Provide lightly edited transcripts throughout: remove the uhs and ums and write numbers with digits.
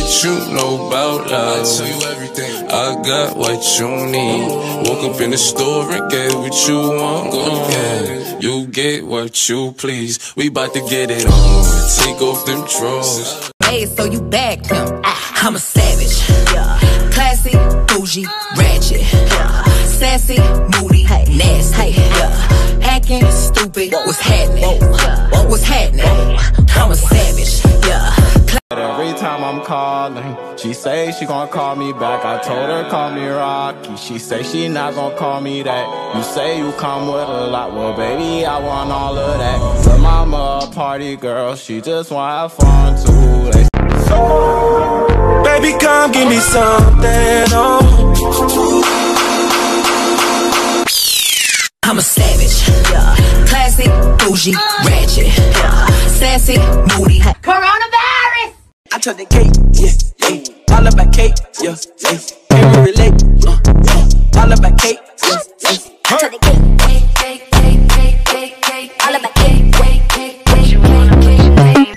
what you know about love. I tell you everything, I got what you need. Woke up in the store and get what you want. Go get, you get what you please. We bout to get it on, take off them drawers. Hey, so you back him, I'm a savage. Classy, bougie, ratchet. Sassy, moody, nasty. Hacking, stupid, what's happening? What's happening? I'm a savage. Every time I'm calling, she say she gon' call me back. I told her call me Rocky, she say she not gon' call me that. You say you come with a lot, well baby I want all of that. But mama a party girl, she just wanna have fun too. Baby come give me something, oh. I'm a savage, yeah. Classic, bougie, ratchet, yeah. Sassy, moody, coronavirus. I took the cake, yeah, yeah. All about cake, yeah, yeah. Can we relate? Yeah. All about cake, yeah, yeah. I took the cake, cake, cake, cake, cake, cake. All about cake, cake, cake, cake, cake, cake.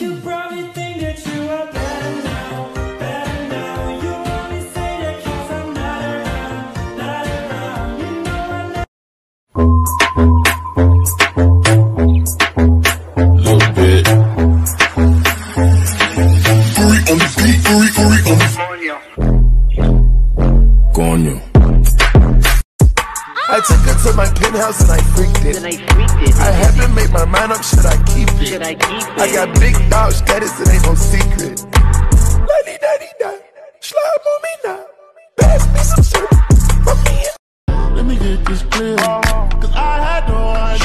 You probably think that you are better now, better now. You always say that 'cause I'm not around, not around. You know I love. I took her to my penthouse and I freaked it. I haven't made my mind up, should I keep it? I got big dog status, it ain't no secret. La di da di da, slide on me now. Pass me some shit from me. Let me get this clear, 'cause I had no idea.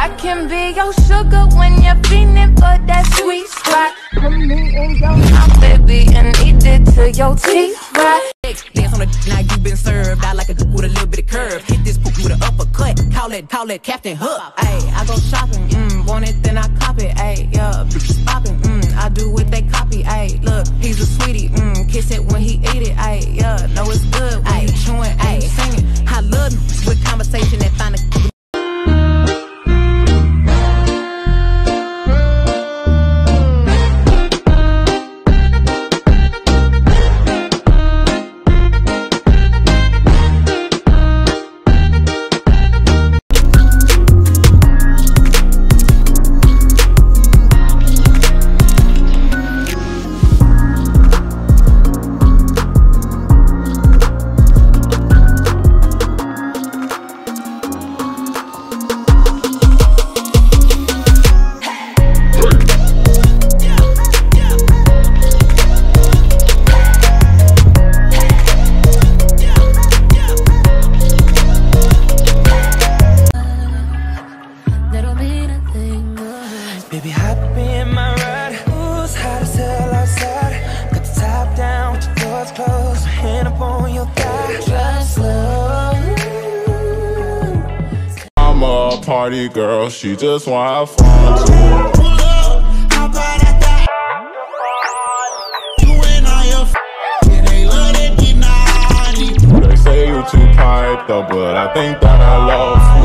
I can be your sugar when you're feeling for that sweet spot. Put me in your mouth, baby, and eat it to your teeth, right? Dance on the night you been served. I like a dude with a little bit of curve. Hit this poop with an uppercut. Call it Captain Hook. Ayy, I go shopping, want it, then I cop it, ayy, yeah. Bitches popping, I do what they copy, ayy. Look, he's a sweetie, kiss it when he eat it, ayy, yeah. Know it's good when you chewing, ayy, singing. I love him with conversation that find a party girl, she just wanna have fun too. How about that? You and I are f***ing, they love it, they say you too piped up, but I think that I love you.